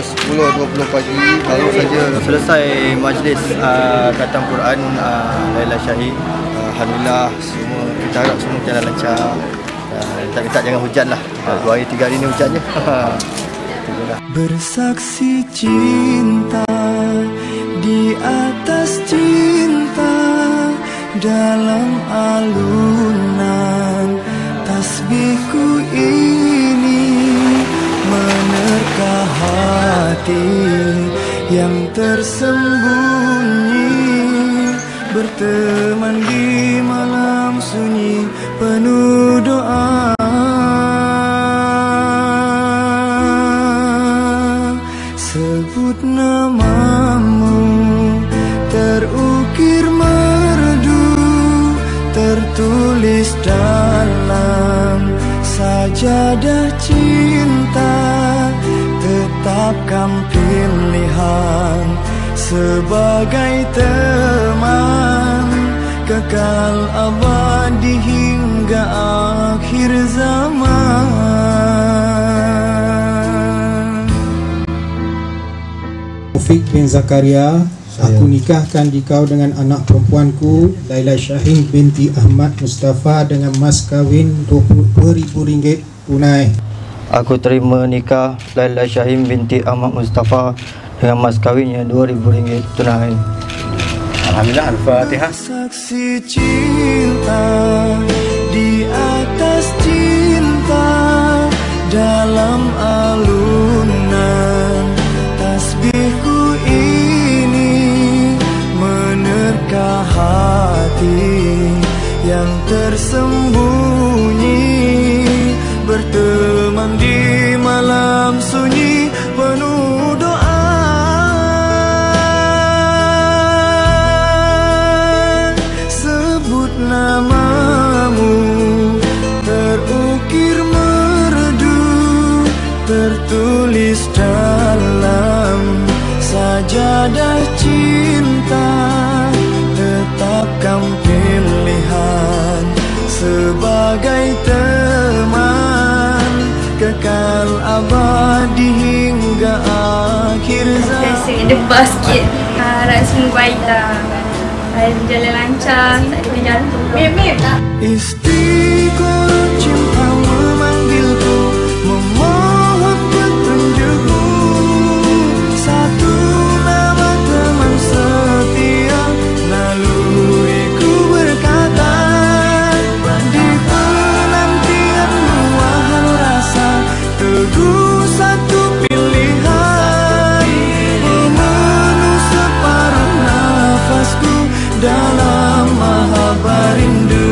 10-20 pagi baru saja selesai majlis khatam Quran Laila Syaheim. Alhamdulillah, semua kita harap semua berjalan lancar. Tak jangan hujanlah. 2 hari 3 hari ni hujannya. Bersaksi cinta di atas cinta dalam alunan tasbihku ini menerka hati yang tersembunyi berteman di malam sunyi penuh doa. Sebut namamu terukir merdu tertulis dalam sajadah cinta, tetapkan pilihan sebagai teman kekal abadi hingga akhir zaman. Taufik bin Zakaria, aku nikahkan dikau dengan anak perempuanku Laila Syaheim binti Ahmad Mustafa dengan mas kahwin RM22,000 tunai. Aku terima nikah Laila Syaheim binti Ahmad Mustafa dengan mas kahwinnya RM2,000 tunai. Alhamdulillah. Al-Fatihah. Saksi cinta di atas cinta dalam alunan tasbihku ini menerka hati yang tersembunyi berteman di malam sunyi penuh doa. Sebut namamu terukir merdu tertulis dalam sajadah cinta, tetapkan pilihan sebagai teman kekal abadi hingga akhir zaman. Rasa debas sikit, harap semua baiklah, berjalan lancar, tak ada jantung mem-mem tak? Istikharah cinta memanggilku, memohon petunjukmu, satu nama teman setia, lalui ku berkata di penantianmu wahal rasa, teguh satu pilihan, memenuh separuh nafasku dalam mahabbar rindu.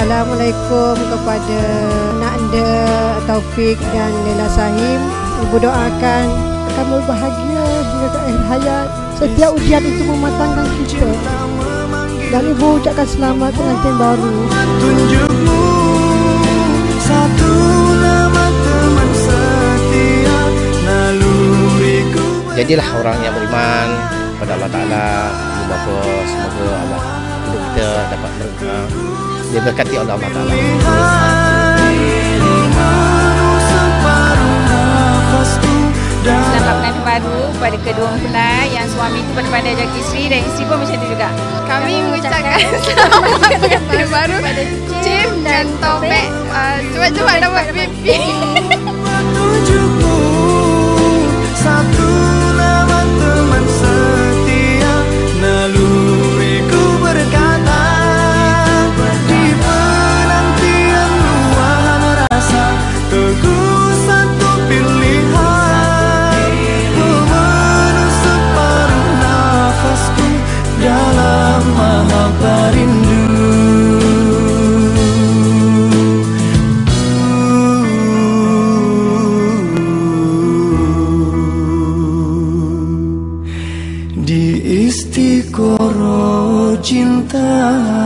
Assalamualaikum kepada anak anda Taufik dan Laila Syaheim. Ibu doakan kamu bahagia hingga ke akhir hayat. Setiap ujian itu mematangkan kita. Dan ibu ucapkan selamat pengantin baru. Tunjukmu satu nama teman setia naluriku. Jadilah orang yang beriman kepada Allah Taala. Semoga Allah hidup kita dapat berkah. Dia berkati oleh Allah Taala. Selamat pengantin baru kepada kedua mempelai, yang suami itu pandai-pandai jaga isteri dan isteri pun macam itu juga. Kami mengucapkan selamat pengantin baru kepada Cim dan Taufik. Cepat-cepat dapat baby. Rindu. cinta.